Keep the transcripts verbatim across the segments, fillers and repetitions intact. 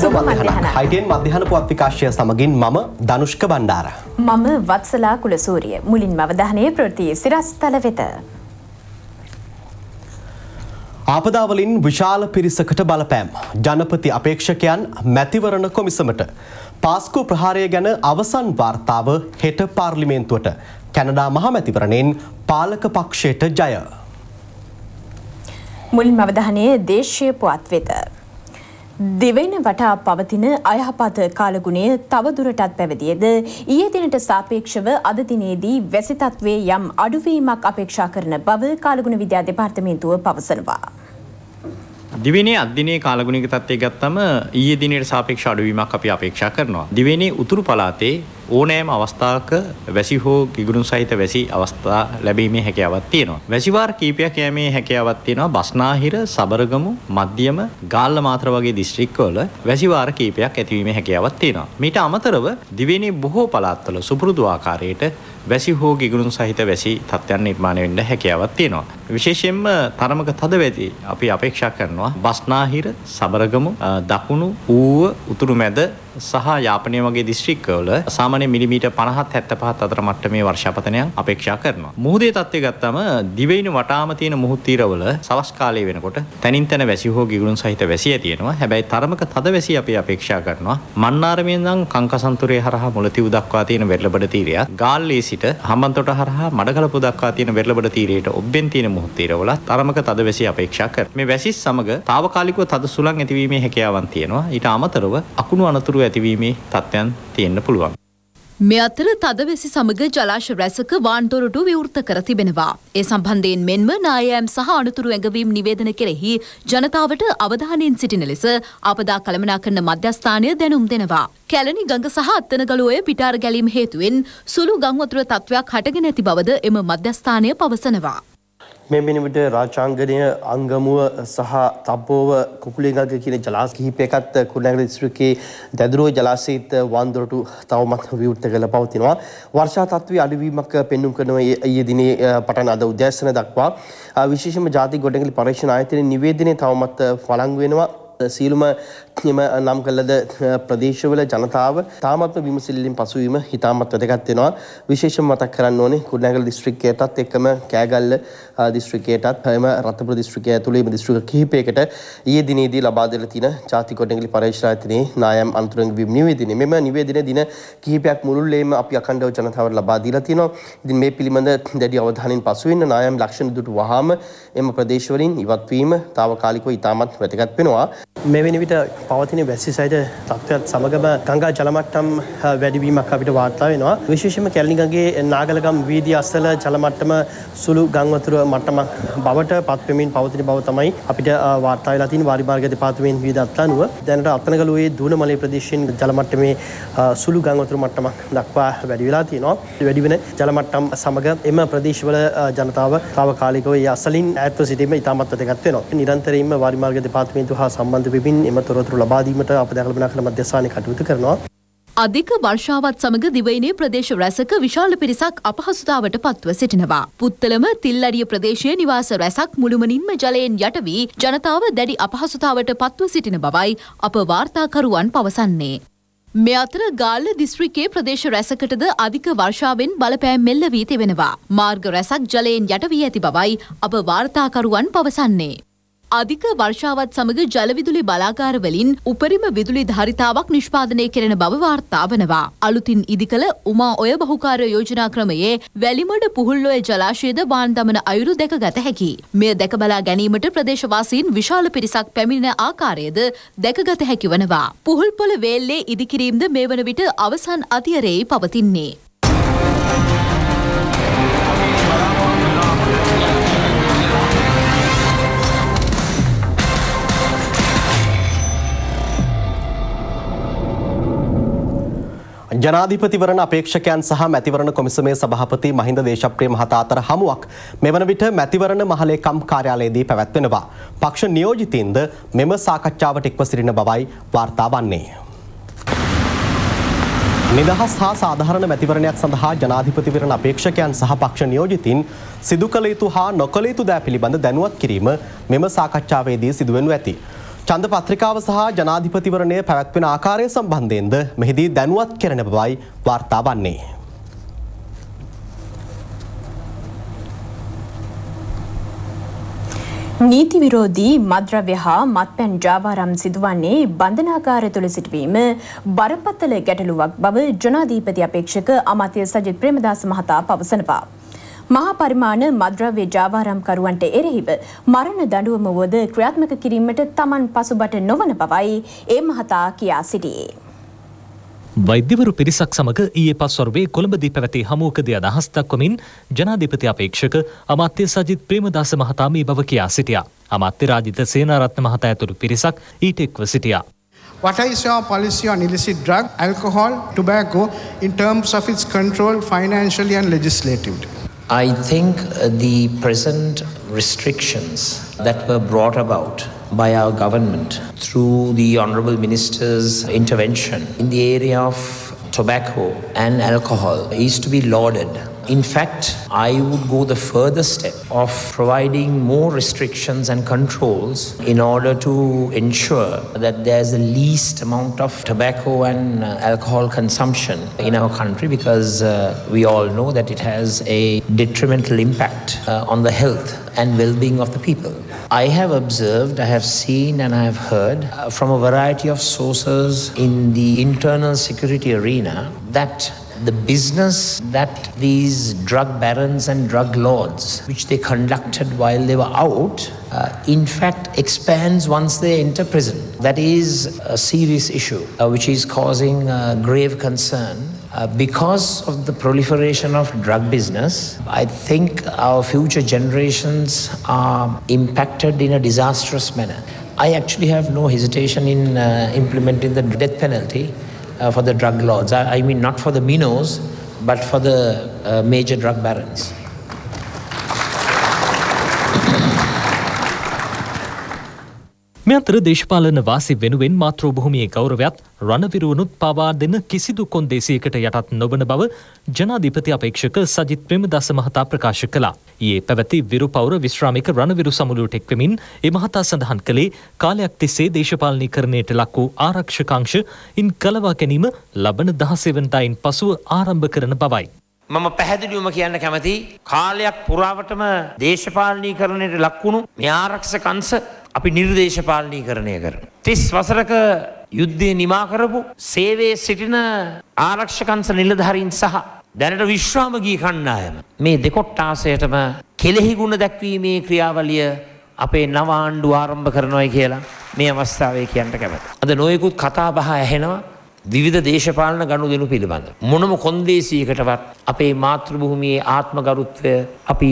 සුබ මධ්‍යහන. අයිගෙන් මධ්‍යහන පුවත් විකාශය සමගින් මම ධනුෂ්ක බණ්ඩාර. මම වත්සලා කුලසූරිය. මුලින්ම අවධානය ප්‍රති සිරස්තල වෙත. ආපදාවලින් විශාල පිරිසකට බලපෑම්. ජනපති අපේක්ෂකයන් මැතිවරණ කොමිසමට. පාස්කු ප්‍රහාරය ගැන අවසන් වාර්තාව හෙට පාර්ලිමේන්තුවට. කැනඩා මහමැතිවරණයෙන් පාලක පක්ෂයට ජය. මුලින්ම අවධානය දේශීය පුවත් වෙත. දෙවන වටා පවතින අයහපත කාලගුණය තවදුරටත් පැවතියද ඊයේ දිනට සාපේක්ෂව අද දිනේදී වැසි තත්වයේ යම් අඩුවීමක් අපේක්ෂා කරන බව කාලගුණ විද්‍යා දෙපාර්තමේන්තුව පවසනවා. දිවයිනේ අද්දිනේ කාලගුණික තත්ත්වය ගත්තම ඊයේ දිනේට සාපේක්ෂ අඩුවීමක් අපි අපේක්ෂා කරනවා. දිවයිනේ උතුරු පළාතේ ඕනෑම අවස්ථාවක වැසි හෝ ගිගුරුන් සහිත වැසි අවස්ථා ලැබීමේ හැකියාවක් තියෙනවා. වැසි වාර කීපයක් යෑමේ හැකියාවක් තියෙනවා. බස්නාහිර, සබරගමු, මධ්‍යම, ගාල්ල මාතර වගේ දිස්ත්‍රික්කවල වැසි වාර කීපයක් ඇතිවීමේ හැකියාවක් තියෙනවා. මීට අමතරව දිවයිනේ බොහෝ පළාත්වල සුපුරුදු ආකාරයට වැසි හෝ ගිගුරුන් සහිත වැසි තත්ත්වයන් නිර්මාණය වෙන්න හැකියාවක් තියෙනවා. විශේෂයෙන්ම තරමක තද වැසි අපි අපේක්ෂා කරනවා. බස්නාහිර, සබරගමු, දකුණු, ඌව, උතුරු මැද සහ යාපනය වගේ දිස්ත්‍රික්කවල සාමාන්‍ය මිලිමීටර් පනහත් හැත්තෑ පහත් අතර මට්ටමේ වර්ෂාපතනයක් අපේක්ෂා කරනවා. මුහුදේ තත්ත්වය ගත්තම දිවයින වටාම තියෙන මුහුදු තීරවල සවස් කාලයේ වෙනකොට තනින් තන වැසි හෝ ගිගුරුන් සහිත වැසිය තියෙනවා. හැබැයි තරමක තද වැසි අපි අපේක්ෂා කරනවා. මන්නාරමේ ඉඳන් කංකසන්තුරේ හරහා මුලතිව් දක්වා තියෙන වෙරළබඩ තීරය, ගාල්ලේ සිට හම්බන්තොට හරහා මඩකලපුව දක්වා තියෙන වෙරළබඩ තීරයට ඔබ්බෙන් තියෙන මුහුදු තීරවල තරමක තද වැසි අපේක්ෂා කරනවා. මේ වැසි සමග తాවකාලිකව තද සුළං ඇතිවීමේ හැකියාවක් තියෙනවා. ඊට අමතරව අකුණු අනතුරු ඇතිවීමේ තත්ත්වයන් තියෙන්න පුළුවන්. මේ අතර තදවැසි සමග ජලාශ රැසක වාන්දොරටු විවෘත කර තිබෙනවා. ඒ සම්බන්ධයෙන් මෙන්ම නායෑම් සහ අනතුරු ඇඟවීම් නිවේදන කෙරෙහි ජනතාවට අවධානයෙන් සිටින ලෙස ආපදා කළමනාකරණ මධ්‍යස්ථානය දැනුම් දෙනවා. කැලණි ගඟ සහ අත්තනගලෝය පිටාර ගැලීම හේතුවෙන් සුළු ගංවතුර තත්ත්වයක් හටගෙන ඇති බවද එම මධ්‍යස්ථානය පවසනවා. මේ වෙනවිට රාජාංගණය අංගමුව සහ තබ්බෝව කුකුලිගඟ කියන ජලාශ කිහිපයකත් කුරුණෑගල දිස්ත්‍රික්කයේ දැදුරුව ජලාශයත් වන්දොරටු තවමත් විවෘත කරලා පවතිනවා. වර්ෂා තත්ත්වයේ අඩුවීමක් පෙන්වීම කරන ඊයේ දිනේ පටන් අද උදෑසන දක්වා විශේෂම ජාතික ගොඩනැගිලි පරීක්ෂණ ආයතනයේ නිවේදනය තවමත් වළංගු වෙනවා. සියලුම නම් කළද ප්‍රදේශවල ජනතාව තාමත් විමසිල්ලෙන් පසුවීම හිතාමත් වැදගත් වෙනවා. විශේෂම මතක් කරන්න ඕනේ කුරුණෑගල දිස්ත්‍රික්කයටත් එක්කම කෑගල්ල දිස්ත්‍රික්කයටත් එම රත්නපුර දිස්ත්‍රික්කය ඇතුළේ මේ දිස්ත්‍රික්ක කිහිපයකට ඊයේ දිනේදී ලබා දෙලා තියෙන ජාතික ගොඩනැගිලි පරීක්ෂණ ආයතනයේ නායම් අනතුරුන් වීම නිවේදනය. මෙම නිවේදනය දින කිහිපයක් මුළුල්ලේම අපි අඛණ්ඩව ජනතාවට ලබා දීලා තියෙනවා. ඉතින් මේ පිළිබඳ දැඩි අවධානයෙන් පසුවෙන්න නායම් ලක්ෂණ දුටු වහාම එම ප්‍රදේශවලින් ඉවත් වීම తాවකාලිකව ඉතාමත් වැදගත් වෙනවා. මෙවැනි විට පවතින වැසි සහිත තත්ත්වයත් සමගම ගංගා ජලමට්ටම් වැඩිවීමක් අපිට වාර්තා වෙනවා. විශේෂයෙන්ම කැලණි ගඟේ නාගලගම් වීදි අසල ජලමට්ටම සුළු ගම් වතුර මට්ටමක් බවට පත් වෙමින් පවතින බව තමයි අපිට වාර්තා වෙලා තියෙන වාරි මාර්ග දෙපාර්තමේන්තුවේ විවිධ අත්අනුව. දැනට අත්තනගලෝයේ දූනමලේ ප්‍රදේශයෙන් ජලමට්ටමේ සුළු ගම් වතුර මට්ටමක් දක්වා වැඩි වෙලා තියෙනවා. වැඩි වෙන ජලමට්ටම් සමග එම ප්‍රදේශවල ජනතාව తాවකාලිකව ඒ අසලින් ඈත්ව සිටීම ඉතාමත් වැදගත් වෙනවා. නිරන්තරයෙන්ම වාරි මාර්ග දෙපාර්තමේන්තුව හා සම්බන්ධ වෙමින් එම තොරතුරු ලබා දීමට ආපදා කළමනාකරණ මධ්‍යස්ථානයේ කටයුතු කරනවා. අධික වර්ෂාවත් සමග දිවයිනේ ප්‍රදේශ රැසක විශාල පිරිසක් අපහසුතාවට පත්ව සිටිනවා. පුත්තලම තිල්ලඩිය ප්‍රදේශයේ නිවාස රැසක් මුළුමනින්ම ජලයෙන් යට වී ජනතාව දැඩි අපහසුතාවට පත්ව සිටින බවයි අප වාර්තාකරුවන් පවසන්නේ. මේ අතර ගාල්ල දිස්ත්‍රික්කයේ ප්‍රදේශ රැසකටද අධික වර්ෂාවෙන් බලපෑම් මෙල්ල වී තිබෙනවා. මාර්ග රැසක් ජලයෙන් යට වී ඇති බවයි අප වාර්තාකරුවන් පවසන්නේ. අධික වර්ෂාවත් සමග ජලවිදුලි බලාගාරවලින් උපරිම විදුලි ධාරිතාවක් නිෂ්පාදනය කෙරෙන බව වාර්තා වනවා. අලුතින් ඉදිකළ උමා ඔය බහුකාර්ය යෝජනා ක්‍රමයේ වැලිමඩ පුහුල්ලොය ජලාශයද වාන් දමන අයුරු දැකගත හැකි. මෙය දැකබලා ගැනීමට ප්‍රදේශවාසීන් විශාල පිරිසක් පැමිණෙන ආකාරයද දැකගත හැකි වනවා. පුහුල්පොළ වේල්ලේ ඉදිකිරීම්ද මේ වන විට අවසන් අතියරෙයි පවතින්නේ. ජනාධිපතිවරණ අපේක්ෂකයන් සහ මැතිවරණ කොමිසමේ සභාපති මහින්ද දේශප්‍රිය මහතා අතර හමුවක් මෙවන විට මැතිවරණ මහලේකම් කාර්යාලයේදී පැවැත්වෙනවා. පක්ෂ නියෝජිතින්ද මෙම සාකච්ඡාවට එක්ව සිටින බවයි වාර්තා වන්නේ. නිදහස් හා සාධාරණ මැතිවරණයක් සඳහා ජනාධිපතිවරණ අපේක්ෂකයන් සහ පක්ෂ නියෝජිතින් සිදු කළ යුතු හා නොකළ යුතු දෑ පිළිබඳ දැනුවත් කිරීම මෙම සාකච්ඡාවේදී සිදුවෙනු ඇති. චන්ද පත්‍රිකාව සහ ජනාධිපතිවරණය පැවැත්වෙන ආකාරය සම්බන්ධයෙන්ද මෙහිදී දැනුවත් කරන බවයි වාර්තා වන්නේ. නීති විරෝධී මද්‍රව්‍ය හා මත්පැන් ජාවාරම් සිදුවන්නේ බන්ධනාගාර තුළ සිටවීම බරපතල ගැටලුවක් බව ජනාධිපති අපේක්ෂක අමාත්‍ය සජිත් ප්‍රේමදාස මහතා පවසනවා. මහා පරිමාණ මද්‍රව්‍ය ජාවාරම්කරුවන්ට එරෙහිව මරණ දඬුවම වුවද ක්‍රියාත්මක කිරීමට තමන් පසුබට නොවන බවයි ඒ මහතා කියා සිටියේ. වෛද්‍යවරු පිරිසක් සමග ඊයේ පස්වරුවේ කොළඹදී පැවති හමුවකදී අදහස් දක්වමින් ජනාධිපති අපේක්ෂක අමාත්‍ය සජිත් ප්‍රේමදාස මහතා මේ බව කියා සිටියා. අමාත්‍ය රාජිත සේනාරත්න මහතා ඇතුළු පිරිසක් ඊට එක්ව සිටියා. What is your policy on illicit drug, alcohol, tobacco in terms of its control financially and legislatively? I think the present restrictions that were brought about by our government through the Honourable Minister's intervention in the area of tobacco and alcohol is to be lauded. In fact, I would go the further step of providing more restrictions and controls in order to ensure that there's the least amount of tobacco and alcohol consumption in our country, because uh, we all know that it has a detrimental impact uh, on the health and well-being of the people. I have observed, I have seen and I have heard uh, from a variety of sources in the internal security arena that the business that these drug barons and drug lords, which they conducted while they were out, uh, in fact expands once they enter prison. That is a serious issue uh, which is causing uh, grave concern. Uh, because of the proliferation of drug business, I think our future generations are impacted in a disastrous manner. I actually have no hesitation in uh, implementing the death penalty Uh, for the drug lords. I, I mean, not for the minnows, but for the uh, major drug barons. මේ අතර දේශපාලන වාසි වෙනුවෙන් මාතෘභූමියේ ගෞරවයත් රණවිරුවනුත් පවා දෙන කිසිදු කොන්දේසියකට යටත් නොවන බව ජනාධිපති අපේක්ෂක සජිත් ප්‍රේමදාස මහතා ප්‍රකාශ කළා. ඊයේ පැවති විරුපවුර විශ්‍රාමික රණවිරු සමුළුවට එක්වෙමින් ඒ මහතා සඳහන් කළේ කාලයක් තිස්සේ දේශපාලනීකරණයට ලක් වූ ආරක්ෂකාංශ ඉන් කලවා ගැනීම ලබන දහසේ වෙනිදායින් පසුව ආරම්භ කරන බවයි. මම පැහැදිලිවම කියන්න කැමති කාලයක් පුරාවටම දේශපාලනීකරණයට ලක් වුණු මේ ආරක්ෂකංශ අපි නිර්දේශපාලනීකරණය කරන. තිස් වසරක යුද්ධය නිමා කරපු සේවයේ සිටින ආරක්ෂකංශ නිලධාරීන් සහ දැනට විශ්‍රාම ගී කණ්ඩායම මේ දෙකොට්ටාසයටම කෙලෙහි ගුණ දැක්වීමේ ක්‍රියාවලිය අපේ නව ආණ්ඩු ආරම්භ කරනවායි කියලා මේ අවස්ථාවේ කියන්න කැමති. අද නොයෙකුත් කතා බහ ඇහෙනවා විවිධ දේශපාලන ගනුදෙනු පිළිබඳ. මොනම කොන්දේසියකටවත් අපේ මාතෘභූමියේ ආත්මගරුත්වය අපි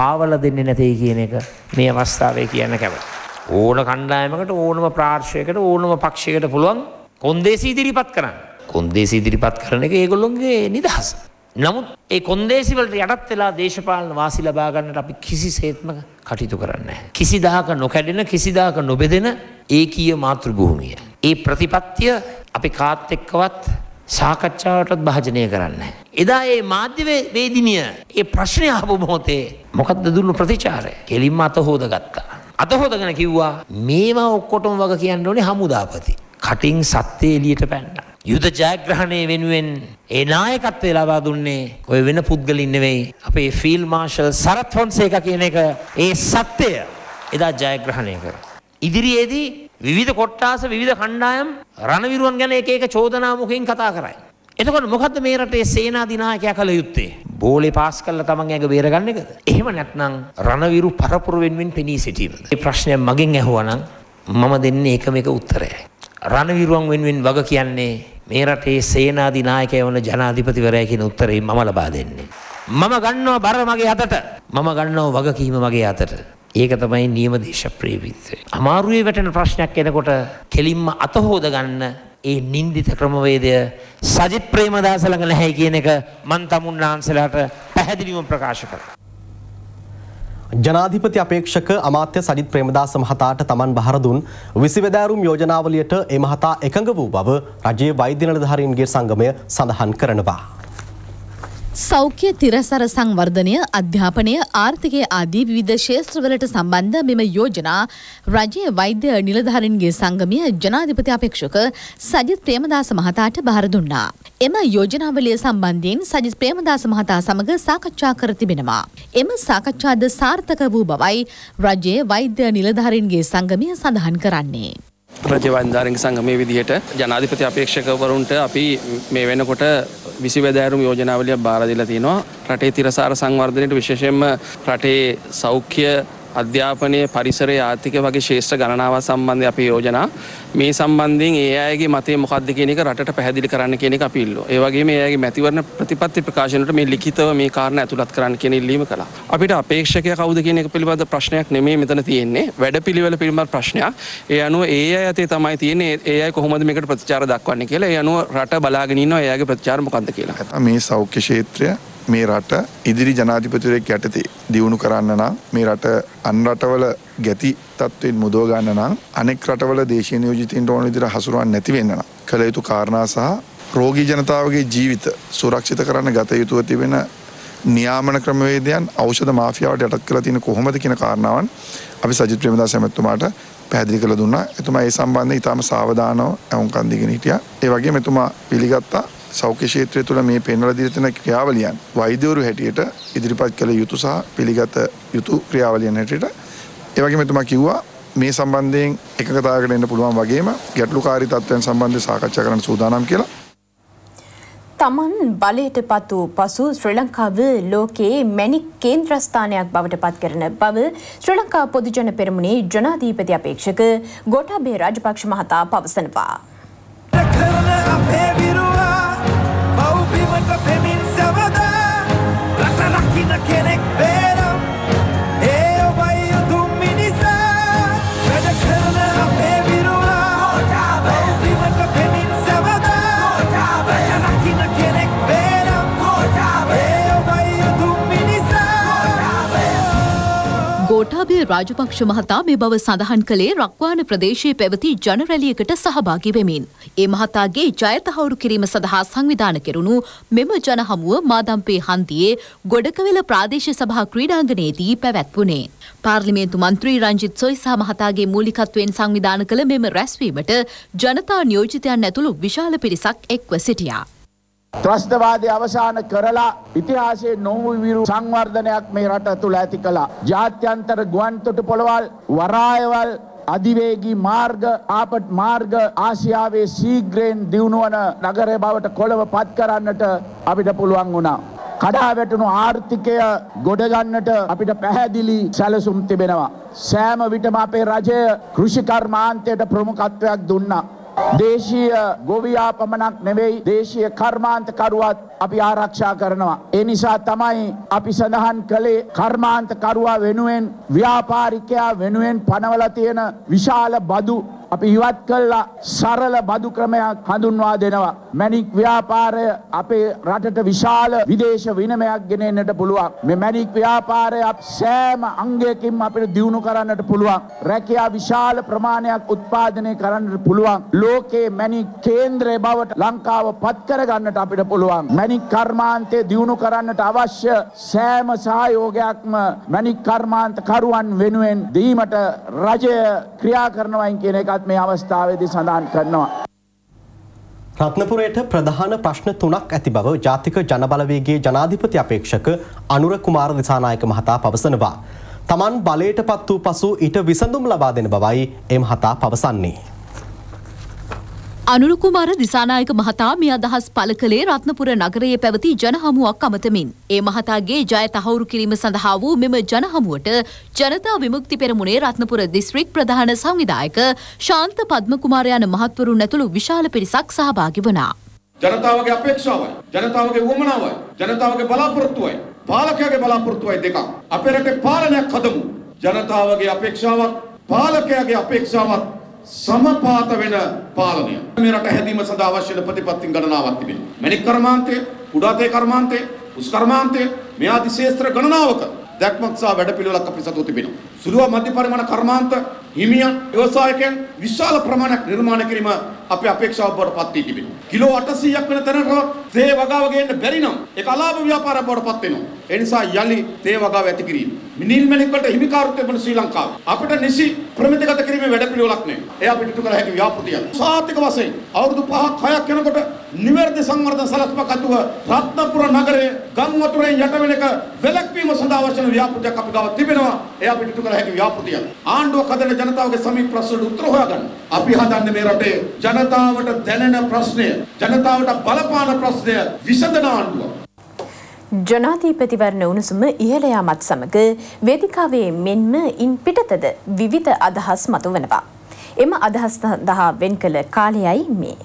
පාවල දෙන්නේ නැtei කියන එක මේ අවස්ථාවේ කියන්න කැමතියි. ඕන කණ්ඩායමකට ඕනම ප්‍රාර්ශයකට ඕනම පක්ෂයකට පුළුවන් කොන්දේසි ඉදිරිපත් කරන්න. කොන්දේසි ඉදිරිපත් කරන එක ඒගොල්ලොන්ගේ නිදහස. නමුත් ඒ කොන්දේසි වලට යටත් වෙලා දේශපාලන වාසි ලබා ගන්නට අපි කිසිසේත්ම කටයුතු කරන්නේ නැහැ. කිසිදාක නොකැඩෙන කිසිදාක නොබෙදෙන ඒකීය මාතෘභූමිය. ඒ ප්‍රතිපත්තිය අපි කාත් එක්කවත් සාකච්ඡාවටත් භාජනය කරන්න. එදා ඒ මාධ්‍ය වේදිනිය ඒ ප්‍රශ්නය ආපු මොහොතේ මොකද්ද දුන්නු ප්‍රතිචාරය? කෙලින්ම අත හොදගත්තා. අත හොදගෙන කිව්වා මේවා ඔක්කොටම වග කියන්න ඕනේ හමුදාපති. කටින් සත්‍ය එළියට පැන්නා. යුද ජයග්‍රහණය වෙනුවෙන් ඒ නායකත්වය ලබා දුන්නේ ඔය වෙන පුද්ගලින් නෙවෙයි. අපේ ෆීල්ඩ් මාෂල් සරත් ෆොන්සේකා කියන එක ඒ සත්‍යය එදා ජයග්‍රහණය කරා. ඉදිරියේදී විවිධ කොට්ටාස විවිධ කණ්ඩායම් රණවිරුවන් ගැන එක එක චෝදනා මුඛයෙන් කතා කරයි. එතකොට මොකද්ද මේ රටේ සේනාධිනායකයා කළ යුත්තේ? බෝලේ පාස් කරලා තමන් ඇඟ බේරගන්න එකද? එහෙම නැත්නම් රණවිරු පරපුර වෙනුවෙන් පෙනී සිටීමද? මේ ප්‍රශ්නය මගෙන් ඇහුවා නම් මම දෙන්නේ එකම එක උත්තරයයි. රණවිරුවන් වෙනුවෙන් වග කියන්නේ මේ රටේ සේනාධිනායකයා වන ජනාධිපතිවරයා කියන උත්තරේ මම ලබා දෙන්නේ. මම ගන්නවා බර මගේ අතට. මම ගන්නවා වගකීම මගේ අතට. ඒක තමයි නියම දේශප්‍රේමීත්වය. අමාරුවේ වැටෙන ප්‍රශ්නයක් එනකොට කෙලින්ම අත හොද ගන්න ඒ නින්දිත ක්‍රමවේදය සජිත් ප්‍රේමදාස ළඟ නැහැ කියන එක මන් තමුන්නාන්සලාට පැහැදිලිවම ප්‍රකාශ කරනවා. ජනාධිපති අපේක්ෂක අමාත්‍ය සජිත් ප්‍රේමදාස මහතාට තමන් බහර දුන් විසිවැදෑරුම් යෝජනාවලියට ඒ මහතා එකඟ වූ බව රජයේ වෛද්‍ය නිලධාරීන්ගේ සංගමය සඳහන් කරනවා. සෞඛ්‍ය තිරසර සංවර්ධනය අධ්‍යාපනය ආර්ථිකය ආදී විවිධ ක්ෂේත්‍රවලට සම්බන්ධ මෙම යෝජනා රජයේ වෛද්‍ය නිලධාරීන්ගේ සංගමය ජනාධිපති අපේක්ෂක සජිත් ප්‍රේමදාස මහතාට බාර දුන්නා. එම යෝජනාවලිය සම්බන්ධයෙන් සජිත් ප්‍රේමදාස මහතා සමග සාකච්ඡා කර තිබෙනවා. එම සාකච්ඡාද සාර්ථක වූ බවයි රජයේ වෛද්‍ය නිලධාරීන්ගේ සංගමය සඳහන් කරන්නේ. රජයේ වෛද්‍යවරුන්ගේ සංගමයේ විදිහට ජනාධිපති අපේක්ෂකවරුන්ට අපි මේ වෙනකොට විසි වැදෑරුම් යෝජනාවලිය බාර දීලා තිනවා. රටේ තිරසාර සංවර්ධනයට විශේෂයෙන්ම රටේ සෞඛ්‍ය අධ්‍යාපනය පරිසරයේ ආර්ථික වගේ ශේෂ්ඨ ගණනාව සම්බන්ධ අපේ යෝජනා මේ සම්බන්ධයෙන් ඒ අයගේ මතය මොකක්ද කියන එක රටට පැහැදිලි කරන්න කියන එක අපි ඉල්ලුවා. ඒ වගේම ඒ අයගේ මැතිවරණ ප්‍රතිපත්ති ප්‍රකාශනවලට මේ ලිඛිතව මේ කාරණා ඇතුළත් කරන්න කියන ඉල්ලීම කළා. අපිට අපේක්ෂකයා කවුද කියන එක පිළිබඳ ප්‍රශ්නයක් නෙමෙයි මෙතන තියෙන්නේ. වැඩපිළිවෙල පිළිබඳ ප්‍රශ්නයක්. ඒ අනුව ඒ අය අතේ තමයි තියෙන්නේ ඒ අය කොහොමද මේකට ප්‍රතිචාර දක්වන්නේ කියලා. ඒ අනුව රට බලාගෙන ඉන්නවා ඒ අයගේ ප්‍රතිචාර මොකක්ද කියලා. මේ සෞඛ්‍ය ක්ෂේත්‍රය මේ රට ඉදිරි ජනාධිපතිවරයෙක් යටතේ දියුණු කරන්න නම් මේ රට අන් රටවල ගැති තත්ත්වෙන් මුදව ගන්න නම් අනෙක් රටවල දේශීය නියෝජිතින්ට ඕන විදිහට හසුරුවන්න නැති වෙන්න නම් කළ යුතු කාරණා සහ රෝගී ජනතාවගේ ජීවිත සුරක්ෂිත කරන්න ගත යුතුව තිබෙන නියාමන ක්‍රමවේදයන් ඖෂධ මාෆියාවට යටත් කරලා තියෙන කොහොමද කියන කාරණාවන් අපි සජිත් ප්‍රේමදාස මහත්මයාට පැහැදිලි කළ දුන්නා. එතුමා ඒ සම්බන්ධයෙන් ඉතාම සාවධානව අවුම්කන් දීගෙන හිටියා. ඒ වගේම එතුමා පිළිගත්තා සෞඛ්‍ය ක්ෂේත්‍රය තුළ මේ පෙන්වලා දී තියෙන ක්‍රියාවලියන් වෛද්‍යවරු හැටියට ඉදිරිපත් කළ යුතු සහ පිළිගත යුතු ක්‍රියාවලියන් හැටියට ඒ වගේම එතුමා කිව්වා මේ සම්බන්ධයෙන් එකකතාවකට එන්න පුළුවන් වගේම ගැටලුකාරී තත්ත්වයන් සම්බන්ධව සාකච්ඡා කරන්න සූදානම් කියලා. තමන් බලයට පත් වූ පසු ශ්‍රී ලංකාව ලෝකයේ මැණික් කේන්ද්‍රස්ථානයක් බවට පත් කරන බව ශ්‍රී ලංකා පොදුජන පෙරමුණේ ජනාධිපති අපේක්ෂක ගෝඨාභය රාජපක්ෂ මහතා පවසනවා. ගෝඨාභය රාජපක්ෂ මහතා මේ බව සඳහන් කළේ රක්වාන ප්‍රදේශයේ පැවති ජන රැලියකට සහභාගී වෙමින්. ඒ මහතාගේ ජය තහවුරු කිරීම සඳහා සංවිධානය කෙරුණු මෙම ජන හමුව මාදම්පේ හන්දියේ ගොඩකවැල ප්‍රාදේශීය සභා ක්‍රීඩාංගණයේදී පැවැත්වුණේ. පාර්ලිමේන්තු මන්ත්‍රී රංජිත් සොයිසා මහතාගේ මූලිකත්වයෙන් සංවිධානය කළ මෙම රැස්වීමට ජනතා නියෝජිතයන් ඇතුළු විශාල පිරිසක් එක්ව සිටියා. ත්‍රස්තවාදය අවසාන කරලා ඉතිහාසයේ නොවුවිරු සංවර්ධනයක් මේ රට තුළ ඇති කළා. ජාත්‍යන්තර ගුවන්තොටුපළවල් වරායවල් අධිවේගී මාර්ග ආපත් මාර්ග ආසියාවේ ශීඝ්‍රයෙන් දියුණුවන නගරය බවට කොළඹ පත් කරන්නට අපිට පුළුවන් වුණා. කඩා වැටුණු ආර්ථිකය ගොඩ ගන්නට අපිට පැහැදිලි සැලසුම් තිබෙනවා. සෑම විටම අපේ රජය කෘෂිකර්මාන්තයට ප්‍රමුඛත්වයක් දුන්නා. දේශීය ගොවියා පමණක් නෙවෙයි දේශීය කර්මාන්තකරුවත් අපි ආරක්ෂා කරනවා. ඒ නිසා තමයි අපි සඳහන් කළේ කර්මාන්තකරුවා වෙනුවෙන් ව්‍යාපාරිකයා වෙනුවෙන් පනවලා තියෙන විශාල බදු අපි ඉවත් කළා. සරල බදු ක්‍රමයක් හඳුන්වා දෙනවා. මැණික් ව්‍යාපාරය අපේ රටට විශාල විදේශ විනිමයක් ගෙන එන්නට පුළුවන්. මේ මැණික් ව්‍යාපාරය සෑම අංගයකින්ම අපිට දියුණු කරන්නට පුළුවන්. රැකියා විශාල ප්‍රමාණයක් උත්පාදනය කරන්නට පුළුවන්. ලෝකයේ මැණික් කේන්ද්‍රය බවට ලංකාව පත් කරගන්නට අපිට පුළුවන්. මැණික් කර්මාන්තය දියුණු කරන්නට අවශ්‍ය සෑම සහයෝගයක්ම මැණික් කර්මාන්ත කරුවන් වෙනුවෙන් දීමට රජය ක්‍රියා කරනවායින් කියන එකත් මේ අවස්ථාවේදී සඳහන් කරනවා. රත්නපුරයට ප්‍රධාන ප්‍රශ්න තුනක් ඇති බව ජාතික ජනබලවේගයේ ජනාධිපති අපේක්ෂක අනුර කුමාර දිසානායක මහතා පවසනවා. තමන් බලයට පත් වූ පසු ඊට විසඳුම් ලබා දෙන බවයි ඒ මහතා පවසන්නේ. අනුර කුමාර දිසානායක මහතා මේ අදහස් පළ කළේ රත්නපුර නගරයේ පැවති ජනහමුවක් අමතමින්. ඒ මහතාගේ ජය තහවුරු කිරීම සඳහා වූ මෙම ජනහමුවට ජනතා විමුක්ති පෙරමුණේ රත්නපුර දිස්ත්‍රික් ප්‍රධාන සංවිධායක ශාන්ත පද්මකුමාර යන මහත්වරුන් ඇතුළු විශාල පිරිසක් සහභාගී වුණා. ජනතාවගේ අපේක්ෂාවයි, ජනතාවගේ වමනාවයි, ජනතාවගේ බලාපොරොත්තුවයි, පාලකයාගේ බලාපොරොත්තුවයි දෙක. අපේ රටේ පාලනයක් හදමු. ජනතාවගේ අපේක්ෂාවක්, පාලකයාගේ අපේක්ෂාවක් සමපාත වෙන පාලනය. මේ රට හැදීම සඳහා අවශ්‍ය ප්‍රතිපත්ති ගණනාවක් තිබෙනවා. මැණික් කර්මාන්තය, කුඩාතේ කර්මාන්තය, උස් කර්මාන්තය මේ ආදී ශේත්‍ර ගණනාවක දැක්මක් සහ වැඩපිළිවෙලක් අපි සතුව තිබෙනවා. සුළුව මධ්‍ය පරිමාණ කර්මාන්ත හිමියන් ව්‍යවසායකයන් විශාල ප්‍රමාණයක් නිර්මාණය කිරීම අපේ අපේක්ෂාව බවට පත් වී තිබෙනවා. කිලෝ අටසීයක් වෙන තැනට තේ වගාව ගේන්න බැරි නම් ඒක අලාභ ව්‍යාපාරයක් බවට පත් වෙනවා. ඒ නිසා යලි තේ වගාව ඇති කිරීම. මිනිල් මැණික් වලට හිමිකාරත්වය වන ශ්‍රී ලංකාව අපිට නිසි ප්‍රමිතිගත කිරීමේ වැඩපිළිවෙලක් නැහැ. ඒ අපිට ඉටු කළ හැකි ව්‍යාපෘතියක්. සාතික වශයෙන් අවුරුදු පහක් හයක් යනකොට නිවැරදි සංවර්ධන සලස්මක් අතුව රත්නපුර නගරයේ ගම් වතුරෙන් යට වෙනක වැළැක්වීම සඳහා අවශ්‍ය වන ව්‍යාපෘතියක් අපි ගාව තිබෙනවා. ඒ අපිට ඉටු කළ හැකි ව්‍යාපෘතියක්. ආණ්ඩුව කඩන ජනතාවගේ සමීප ප්‍රශ්නට උත්තර හොයාගන්න. අපි හදන්නේ මේ රටේ ජනතාවට දැනෙන ප්‍රශ්නය, ජනතාවට බලපාන ප්‍රශ්නය විසඳන ආණ්ඩුව. ජනාධිපතිවරණ උණුසුම ඉහළ යාමත් සමග වේදිකාවේ මෙන්ම ඉන් පිටතද විවිධ අදහස් මතුවනවා. එම අදහස් සඳහා වෙන් කළ කාලයයි මේ.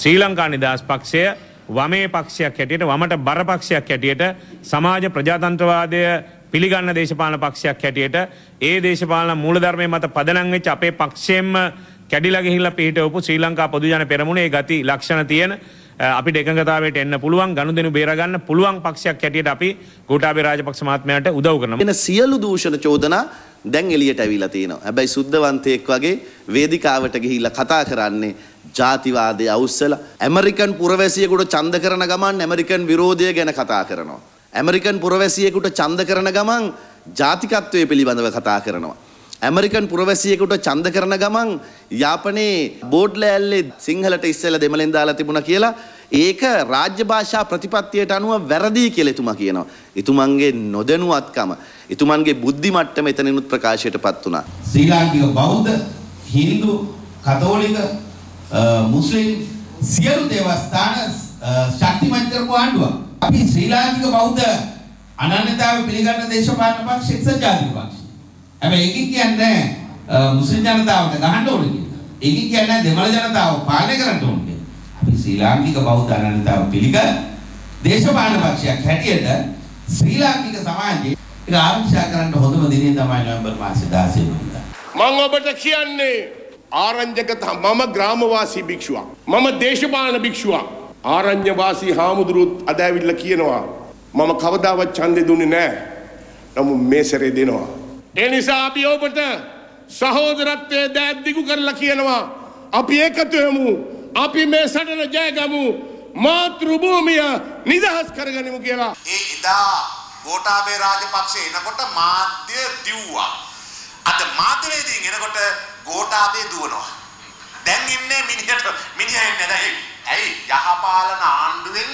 ශ්‍රී ලංකා නිදහස් පක්ෂය වමේ පක්ෂයක් හැටියට, වමට බර පක්ෂයක් හැටියට, සමාජ ප්‍රජාතන්ත්‍රවාදය පිළිගන්න දේශපාලන පක්ෂයක් හැටියට, ඒ දේශපාලන මූලධර්මයේ මත පදනම් වෙච්ච අපේ පක්ෂයෙන්ම කැඩිලා ගිහිල්ලා පිහිටවපු ශ්‍රී ලංකා පොදු ජන පෙරමුණේ ගති ලක්ෂණ තියෙන අපිට එකඟතාවයට එන්න පුළුවන්, ගනුදෙනු බේරගන්න පුළුවන් පක්ෂයක් හැටියට අපි ගෝඨාභය රාජපක්ෂ මහත්මයාට උදව් කරනවා. එන සියලු දූෂණ චෝදනා දැන් එළියට අවිලා තියෙනවා. හැබැයි සුද්ධවන්තයෙක් වගේ වේදිකාවට ගිහිල්ලා කතා කරන්නේ ජාතිවාදය අවුස්සලා, ඇමරිකන් පුරවැසියෙකුට ඡන්ද කරන ගමන් ඇමරිකන් විරෝධය ගැන කතා කරනවා. ඇමරිකන් පුරවැසියෙකුට ඡන්ද කරන ගමන් ජාතිකත්වයේ පිළිබඳව කතා කරනවා. ඇමරිකන් පුරවැසියෙකුට ඡන්ද කරන ගමන් යාපනයේ බෝඩ් ලෑල්ලේ සිංහලට ඉස්සෙල්ලා දෙමළෙන් දාලා තිබුණා කියලා ඒක රාජ්‍ය භාෂා ප්‍රතිපත්තියට අනුව වැරදි කියලා එතුමා කියනවා. එතුමන්ගේ නොදැනුවත්කම, එතුමන්ගේ බුද්ධි මට්ටම එතනිනුත් ප්‍රකාශයටපත් වුණා. ශ්‍රී ලාංකික බෞද්ධ, හින්දු, කතෝලික, මුස්ලිම් සියලු දේවස්ථාන ශක්තිමත් කරපු ආණ්ඩුව. අපි ශ්‍රී ලාංකික බෞද්ධ අනන්‍යතාවය පිළිගන්න දේශපාලන පක්ෂ එක්සත් ජාතික පක්ෂය. හැබැයි ඒකෙන් කියන්නේ මුස්ලිම් ජනතාවට ගහන්න ඕනේ කියලා. ඒකෙන් කියන්නේ දෙමළ ජනතාව පාලනය කරන්න ඕනේ. අපි ශ්‍රී ලාංකික බෞද්ධ අනන්‍යතාව පිළිගත් දේශපාලන පක්ෂයක් හැටියට ශ්‍රී ලාංකික සමාජයේ ඒක ආරක්ෂා කරන්න හොඳම දිනේ තමයි නොවැම්බර් මාසේ දාහය වෙනිදා. මම ඔබට කියන්නේ ආරණ්‍යගත මම ග්‍රාමවාසී භික්ෂුවක්. මම දේශපාලන භික්ෂුවක්. ආරණ්‍යවාසී හාමුදුරුවොත් අද ඇවිල්ලා කියනවා මම කවදාවත් ඡන්දෙ දුන්නේ නැහැ. නමුත් මේ සැරේ දෙනවා. ඒ නිසා අපි ඔබට සහෝදරත්වයේ දෑත් දිගු කරලා කියනවා අපි එකතු වෙමු, අපි මේ සටන ජයගමු, මාතෘභූමිය නිදහස් කරගනිමු කියලා. ඒ ඉදා ගෝඨාභය රාජපක්ෂ එනකොට මාධ්‍ය දිව්වා. අද මාධ්‍යවේදීන් එනකොට ගෝඨාභය දුවනවා. දැන් ඉන්නේ මිනිහට මිනිහා ඉන්නේ නැහැ. ඇයි? යහපාලන ආණ්ඩුවෙන්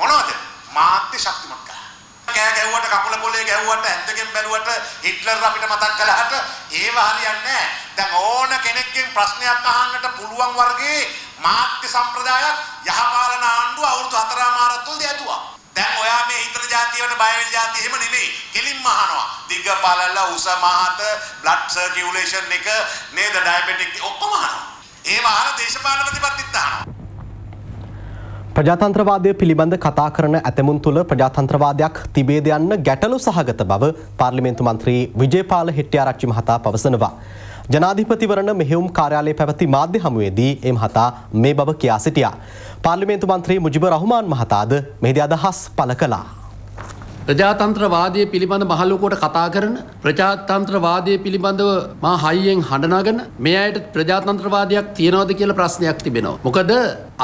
මොනවද මාධ්‍ය ශක්තිමත් කරන්නේ? කෑ ගැව්වට, කකුල පොලේ ගැව්වට, ඇත්තකින් බැලුවට, හිට්ලර් අපිට මතක් කළාට ඒව හරියන්නේ නැහැ. දැන් ඕන කෙනෙක්ගෙන් ප්‍රශ්නයක් අහන්නට පුළුවන් වර්ගයේ මාධ්‍ය සම්ප්‍රදායක් යහපාලන ආණ්ඩුව අවුරුදු හතරමාරක් තුලදී ඇතුවා. දැන් ඔයා මේ හිතන જાතියට බය වෙන જાතිය එහෙම නෙමෙයි. කෙලින්ම අහනවා. දිග පළල උස මහත බ්ලඩ් සර්කියුලේෂන් එක නේද, ඩයබටික් ඔක්කොම අහනවා. ඒව අහලා දේශපාලන ප්‍රතිපත්තිත් අහනවා. ප්‍රජාතන්ත්‍රවාදය පිළිබඳ කතා කරන ඇතමුන් තුළ ප්‍රජාතන්ත්‍රවාදයක් තිබේද යන්න ගැටලු සහගත බව පාර්ලිමේන්තු මන්ත්‍රී විජේපාල හෙට්ටිආරච්චි මහතා පවසනවා. ජනාධිපතිවරණ මෙහෙයුම් කාර්යාලයේ පැවති මාධ්‍ය හමුවේදී ඒ මහතා මේ බව කියා සිටියා. පාර්ලිමේන්තු මන්ත්‍රී මුජිබුර් රහ්මාන් මහතාද මෙහිදී අදහස් පළ කළා. ප්‍රජාතන්ත්‍රවාදය පිළිබඳ මහලොකුවට කතා කරන, ප්‍රජාතන්ත්‍රවාදය පිළිබඳව මා හයියෙන් හඬනගෙන මේ අයට ප්‍රජාතන්ත්‍රවාදයක් තියනවද කියලා ප්‍රශ්නයක් තිබෙනවා. මොකද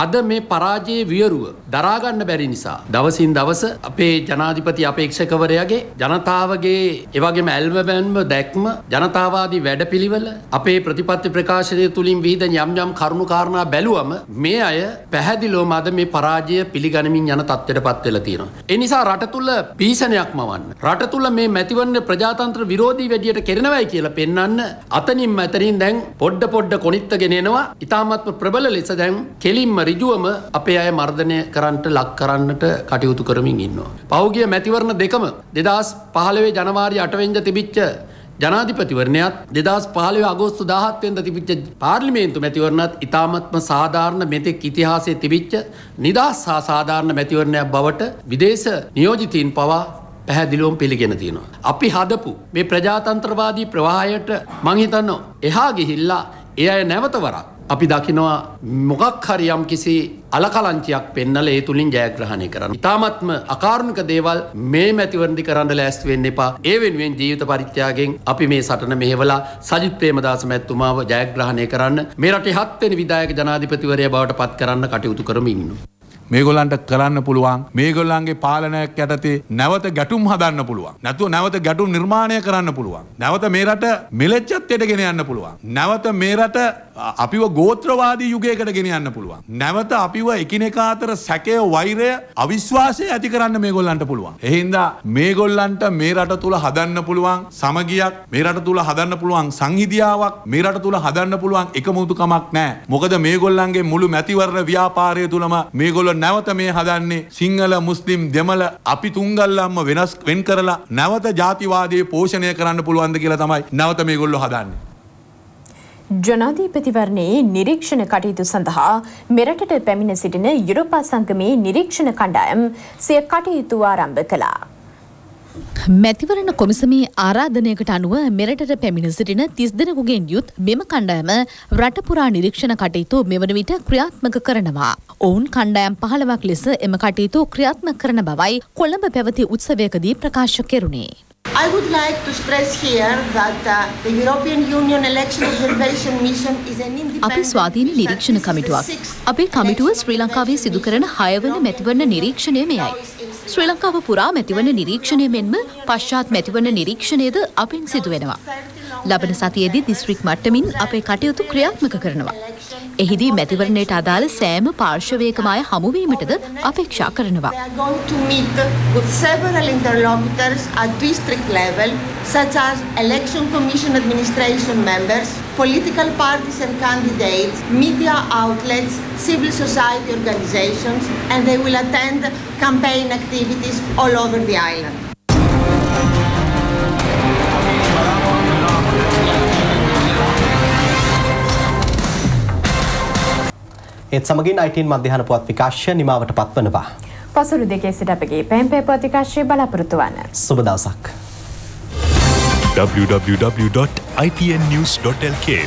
අද මේ පරාජයේ වියරුව දරා ගන්න බැරි නිසා දවසින් දවස අපේ ජනාධිපති අපේක්ෂකවරයාගේ ජනතාවගේ ඒ වගේම ඇල්වැන්ම දැක්ම, ජනතාවාදී වැඩපිළිවෙල අපේ ප්‍රතිපත්ති ප්‍රකාශනය තුලින් විහිදෙන යම් යම් කරුණු කාරණා බැලුවම මේ අය පැහැදිලිවම අද මේ පරාජය පිළිගනිමින් යන තත්ත්වයටපත් වෙලා තියෙනවා. ඒ නිසා රට තුල ීසනයක් මවන්න, රට තුල මේ මැතිවරණ ප්‍රජාතන්ත්‍ර විරෝධී වැඩියට කෙරෙනවයි කියලා පෙන්වන්න අතනින් මැතරින් දැන් පොඩ පොඩ කොණිත්ත ගෙනෙනවා. ඉතාමත්ම ප්‍රබල ලෙස දැන් කෙලින්ම ඍජුවම අපේ අය මර්ධනය කරන්නට ලක් කරන්නට කටයුතු කරමින් ඉන්නවා. පෞගිය මැතිවරණ දෙකම දෙදාස් පහළොව ජනවාරි අට වෙනිදා තිබිච්ච ජනාධිපතිවරණයත් දෙදාස් පහළොව අගෝස්තු දහහත් වෙනිදා තිබිච්ච පාර්ලිමේන්තු මැතිවරණත් ඉතාමත්ම සාධාරණ, මෙතෙක් ඉතිහාසයේ තිබිච්ච නිදහස් හා සාධාරණ මැතිවරණයක් බවට විදේශ නියෝජිතයින් පවා පැහැදිලිවම පිළිගෙන තියෙනවා. අපි හදපු මේ ප්‍රජාතන්ත්‍රවාදී ප්‍රවාහයට මං හිතන්නේ එහා ගිහිල්ලා ඒ අය නැවත වරක් අපි දකිනවා මොකක් හරි යම් කිසි අලකලංචියක් පෙන්නලා ඒ තුලින් ජයග්‍රහණය කරන්න. ඉතාමත්ම අකාරුණික දේවල් මේ මැතිවරණදි කරන්න ලෑස්ති වෙන්න එපා. ඒ වෙනුවෙන් ජීවිත පරිත්‍යාගයෙන් අපි මේ සටන මෙහෙवला සජිත් ප්‍රේමදාස මැතිතුමාව ජයග්‍රහණය කරන්න මේ රටේ හත් වෙනි විධායක ජනාධිපතිවරයා බවට පත් කරන්න කටයුතු කරමින් ඉන්නවා. මේගොල්ලන්ට කරන්න පුළුවන් මේගොල්ලන්ගේ පාලනයක් යටතේ නැවත ගැටුම් හදන්න පුළුවන්. නැතුව නැවත ගැටුම් නිර්මාණය කරන්න පුළුවන්. නැවත මේ රට මිලච්ඡත්වයට ගෙන යන්න පුළුවන්. නැවත මේ රට අපිව ගෝත්‍රවාදී යුගයකට ගෙන යන්න පුළුවන්. නැවත අපිව එකිනෙකා අතර සැකය, වෛරය, අවිශ්වාසය ඇති කරන්න මේගොල්ලන්ට පුළුවන්. ඒ හින්දා මේගොල්ලන්ට මේ රට තුල හදන්න පුළුවන් සමගියක්, මේ රට තුල හදන්න පුළුවන් සංහිඳියාවක්, මේ රට තුල හදන්න පුළුවන් එකමුතුකමක් නැහැ. මොකද මේගොල්ලන්ගේ මුළු මැතිවරණ ව්‍යාපාරය තුලම මේගොල්ලෝ නැවත මේ හදන්නේ සිංහල මුස්ලිම් දෙමළ අපි තුන්ගල්ලම්ම වෙනස් වෙන් කරලා නැවත ජාතිවාදයේ පෝෂණය කරන්න පුළුවන්ද කියලා තමයි නැවත මේගොල්ලෝ හදන්නේ. ජනාධිපතිවරණයේ නිරීක්ෂණ කටයුතු සඳහා මෙරටට පැමිණ සිටින යුරෝපා සංගමයේ නිරීක්ෂණ කණ්ඩායම් සිය කටයුතු ආරම්භ කළා. මැතිවරණ කොමිසමේ ආරාධනයකට අනුව මෙරටට පැමිණ සිටින තිස් දෙනෙකුගෙන් යුත් මෙම කණ්ඩායම රටපුරා නිරීක්ෂණ කටයුතු මෙවන විට ක්‍රියාත්මක කරනවා. ඔවුන් කණ්ඩායම් පහළොවක් ලෙස එම කටයුතු ක්‍රියාත්මක කරන බවයි කොළඹ පැවති උත්සවයකදී ප්‍රකාශ කෙරුණේ. I would like to stress here that uh, the European Union election observation mission is an independent. අපේ ස්වාධීන නිරීක්ෂණ කමිටුවක්. අපේ කමිටුව ශ්‍රී ලංකාවේ සිදු කරන හයවන මැතිවරණ නිරීක්ෂණය මෙයයි. ශ්‍රී ලංකාව පුරා මැතිවරණ නිරීක්ෂණය මෙන්ම පශ්චාත් මැතිවරණ නිරීක්ෂණයද අපෙන් සිදු වෙනවා. ලබන සතියේදී දිස්ත්‍රික් මට්ටමින් අපේ කටයුතු ක්‍රියාත්මක කරනවා. එහිදී මැතිවරණයට අදාළ සෑම පාර්ශවයකම අය හමු වීමටද අපේක්ෂා කරනවා. Level, such as election commission administration members, political parties and candidates, media outlets, civil society organizations, and they will attend campaign activities all over the island. It's Samagin nineteen Madhyana Puat Vikashya Nimavata Patvanava. පසුරු දෙකේ සිට අපගේ පැම්පේ ප්‍රතිකාශය බලාපොරොත්තු වන්න. සුබ දවසක්. double-u double-u double-u dot i p n news dot l k